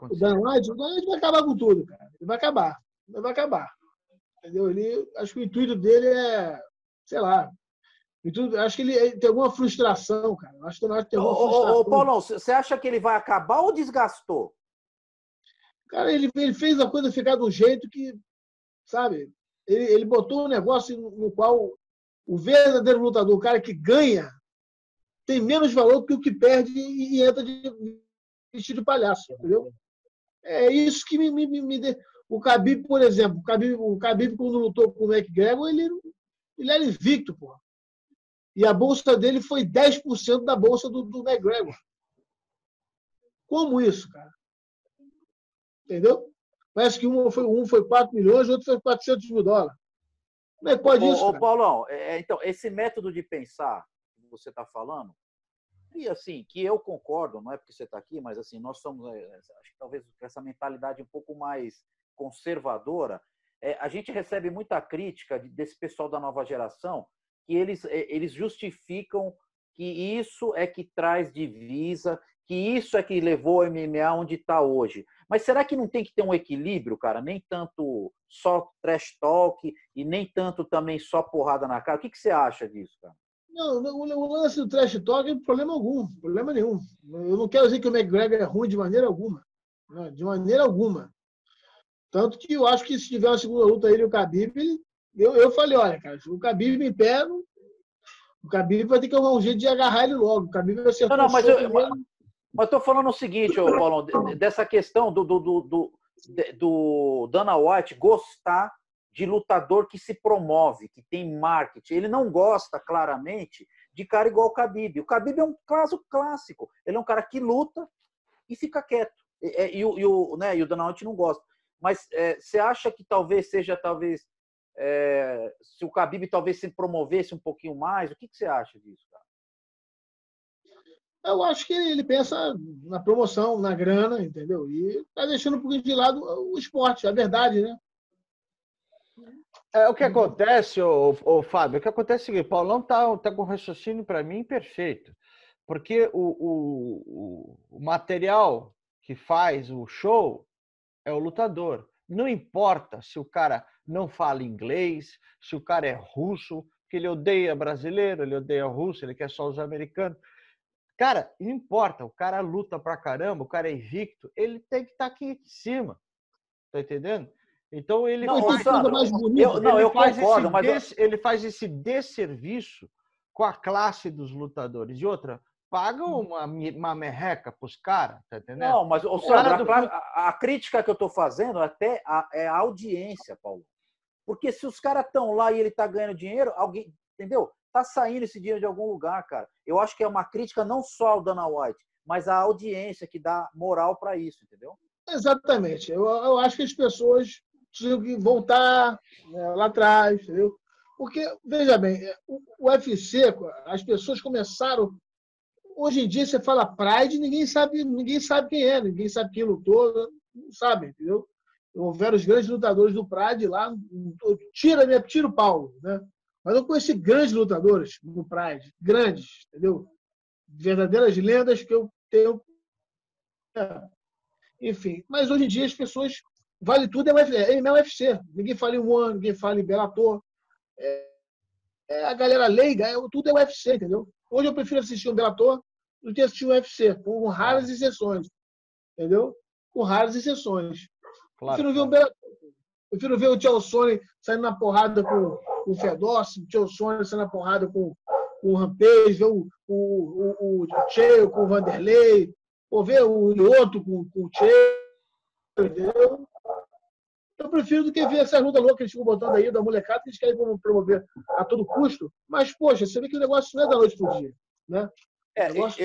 O Dana White vai acabar com tudo, cara. Ele vai acabar. Entendeu? Ele, acho que o intuito dele é, sei lá, intuito, acho que ele tem alguma frustração, cara. Acho que o Dana White tem alguma frustração. Paulão, você acha que ele vai acabar ou desgastou? Cara, ele fez a coisa ficar de um jeito que, sabe, ele botou um negócio no qual o verdadeiro lutador, o cara que ganha, tem menos valor que o que perde e entra de vestido de palhaço, entendeu? É isso que me deu. O Khabib, por exemplo, o Khabib quando lutou com o McGregor, ele era invicto, pô. E a bolsa dele foi 10% da bolsa do McGregor. Como isso, cara? Entendeu? Parece que um foi 4 milhões, o outro foi 400 mil dólares. Como é que pode isso, cara? Paulão, então, esse método de pensar que você está falando, e assim, que eu concordo, não é porque você está aqui, mas assim, nós somos, acho que talvez essa mentalidade um pouco mais conservadora, a gente recebe muita crítica desse pessoal da nova geração, que eles justificam que isso é que traz divisa, que isso é que levou o MMA onde está hoje. Mas será que não tem que ter um equilíbrio, cara? Nem tanto só trash talk e nem tanto também só porrada na cara. O que você acha disso, cara? Não, o lance do trash talk é problema nenhum. Eu não quero dizer que o McGregor é ruim de maneira alguma. Né? De maneira alguma. Tanto que eu acho que se tiver uma segunda luta ele e o Khabib, eu falei, olha, cara, o Khabib me pega, o Khabib vai ter que arrumar um jeito de agarrar ele logo. O Khabib vai ser... Mas estou falando o seguinte, Paulão, dessa questão do Dana White gostar de lutador que se promove, que tem marketing. Ele não gosta, claramente, de cara igual o Khabib. O Khabib é um caso clássico. Ele é um cara que luta e fica quieto. E o Dana White não gosta. Mas você acha que talvez, se o Khabib talvez se promovesse um pouquinho mais? O que você acha disso, cara? Eu acho que ele pensa na promoção, na grana, entendeu? E tá deixando um pouquinho de lado o esporte, a verdade, né? O que acontece, Fábio, o que acontece é o seguinte, o Paulão tá com um raciocínio para mim perfeito. Porque o material que faz o show é o lutador. Não importa se o cara não fala inglês, se o cara é russo, porque ele odeia brasileiro, ele odeia russo, ele quer só os americanos. Cara, não importa, o cara luta pra caramba, o cara é invicto, ele tem que estar aqui em cima. Tá entendendo? Então ele faz esse desserviço com a classe dos lutadores. E outra, paga uma merreca pros caras, tá entendendo? Não, mas a crítica que eu tô fazendo até é a audiência, Paulo. Porque se os caras estão lá e ele tá ganhando dinheiro, alguém, entendeu? Tá saindo esse dinheiro de algum lugar, cara. Eu acho que é uma crítica não só ao Dana White, mas à audiência que dá moral para isso, entendeu? Exatamente. Eu acho que as pessoas tinham que voltar, né, lá atrás, entendeu? Porque, veja bem, o UFC, as pessoas começaram... Hoje em dia, você fala Pride, ninguém sabe quem é, ninguém sabe quem lutou, não sabe, entendeu? Houveram os grandes lutadores do Pride lá, tira o Paulo, né? Mas eu conheci grandes lutadores no Pride, grandes, entendeu? Verdadeiras lendas que eu tenho. Enfim, mas hoje em dia as pessoas... Vale Tudo é UFC. Ninguém fala em One, ninguém fala em Belator. A galera leiga, tudo é UFC, entendeu? Hoje eu prefiro assistir um Belator do que assistir um UFC, com raras exceções, entendeu? Com raras exceções. Claro. Eu prefiro ver um Belator. Eu prefiro ver o Chael Sonnen saindo na porrada com o Fedor, o Chael Sonnen saindo na porrada com o Rampage, ver o Chael com o Vanderlei, ou ver o Liotto com o Chael, entendeu? Eu prefiro do que ver essas lutas loucas que eles ficam botando aí da molecada, que eles querem promover a todo custo. Mas, poxa, você vê que o negócio não é da noite pro dia, né?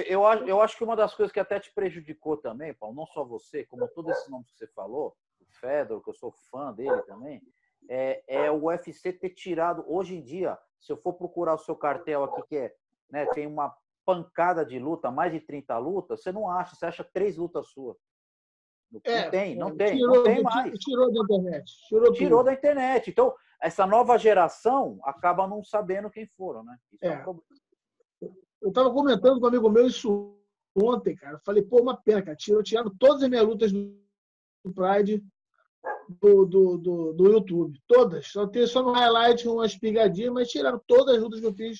Eu acho que uma das coisas que até te prejudicou também, Paulo, não só você, como todos esses nomes que você falou, Fedor, que eu sou fã dele também, é o UFC ter tirado. Hoje em dia, se eu for procurar o seu cartel aqui, que é, né, tem uma pancada de luta, mais de 30 lutas, você não acha, você acha 3 lutas suas. Não tem mais. Tirou da internet. Tirou da internet. Então, essa nova geração acaba não sabendo quem foram, né? Isso é um problema. Eu estava comentando com um amigo meu isso ontem, cara. Eu falei, pô, uma pena, cara. Tiraram todas as minhas lutas do Pride do YouTube. Todas. Só tem só no highlight umas pigadinhas, mas tiraram todas as lutas que eu fiz.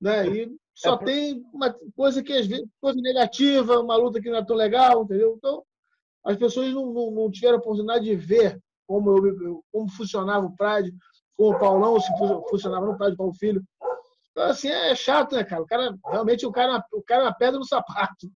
Né? E só tem uma coisa que às vezes, coisa negativa, uma luta que não é tão legal, entendeu? Então, as pessoas não tiveram a oportunidade de ver como funcionava o Pride, como o Paulão se funcionava no Pride, Paulo Filho. Então, assim, é chato, né, cara? O cara realmente, o cara é uma pedra no sapato.